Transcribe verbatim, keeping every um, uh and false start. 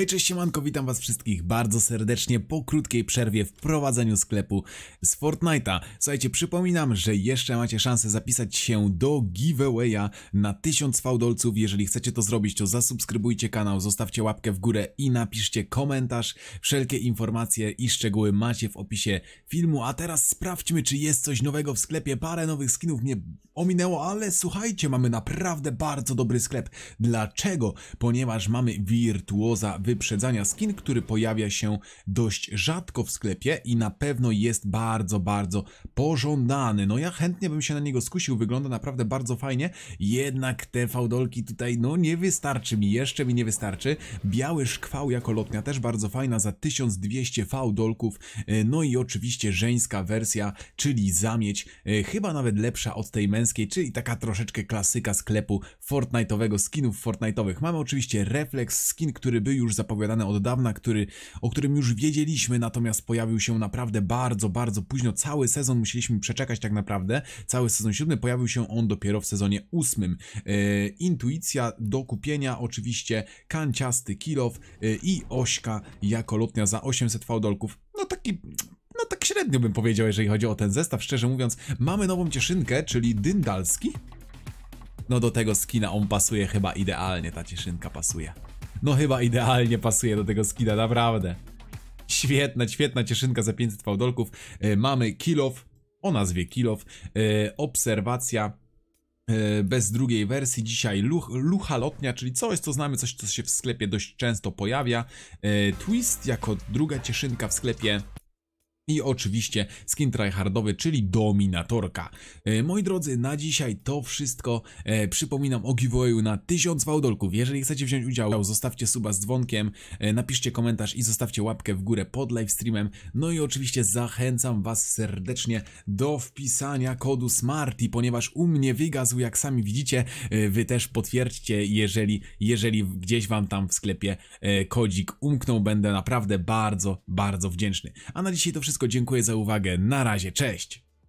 Hej, cześć, siemanko, witam was wszystkich bardzo serdecznie po krótkiej przerwie w prowadzeniu sklepu z Fortnite'a. Słuchajcie, przypominam, że jeszcze macie szansę zapisać się do giveawaya na tysiąc V-dolców. Jeżeli chcecie to zrobić, to zasubskrybujcie kanał, zostawcie łapkę w górę i napiszcie komentarz. Wszelkie informacje i szczegóły macie w opisie filmu. A teraz sprawdźmy, czy jest coś nowego w sklepie. Parę nowych skinów mnie ominęło, ale słuchajcie, mamy naprawdę bardzo dobry sklep. Dlaczego? Ponieważ mamy wirtuoza Wyprzedzania, skin, który pojawia się dość rzadko w sklepie i na pewno jest bardzo, bardzo pożądany. No ja chętnie bym się na niego skusił, wygląda naprawdę bardzo fajnie, jednak te V-dolki tutaj no nie wystarczy mi, jeszcze mi nie wystarczy. Biały szkwał jako lotnia też bardzo fajna za tysiąc dwieście V-dolków, no i oczywiście żeńska wersja, czyli zamieć, chyba nawet lepsza od tej męskiej, czyli taka troszeczkę klasyka sklepu Fortnite'owego, skinów Fortnite'owych. Mamy oczywiście Reflex, skin, który był już zapowiadane od dawna, który, o którym już wiedzieliśmy, natomiast pojawił się naprawdę bardzo, bardzo późno. Cały sezon musieliśmy przeczekać tak naprawdę. Cały sezon siódmy, pojawił się on dopiero w sezonie ósmym. E, intuicja do kupienia, oczywiście kanciasty kill-off e, i ośka jako lotnia za osiemset V-dolków. No taki... No tak średnio bym powiedział, jeżeli chodzi o ten zestaw, szczerze mówiąc. Mamy nową cieszynkę, czyli Dyndalski. No do tego skina on pasuje chyba idealnie, ta cieszynka pasuje. No chyba idealnie pasuje do tego skina, naprawdę. Świetna, świetna cieszynka za pięćset V-dolków. E, mamy kill-off, o nazwie kill-off, e, obserwacja e, bez drugiej wersji. Dzisiaj luch, lucha lotnia, czyli coś, co znamy, coś, co się w sklepie dość często pojawia. E, twist jako druga cieszynka w sklepie. I oczywiście skin tryhardowy, czyli dominatorka. E, moi drodzy, na dzisiaj to wszystko. E, przypominam o giveawayu na tysiąc V-dolków. Jeżeli chcecie wziąć udział, zostawcie suba z dzwonkiem, e, napiszcie komentarz i zostawcie łapkę w górę pod live streamem. No i oczywiście zachęcam was serdecznie do wpisania kodu Smarty, ponieważ u mnie wygasł, jak sami widzicie. E, wy też potwierdźcie, jeżeli, jeżeli gdzieś wam tam w sklepie e, kodzik umknął, będę naprawdę bardzo, bardzo wdzięczny. A na dzisiaj to wszystko. Dziękuję za uwagę. Na razie, cześć!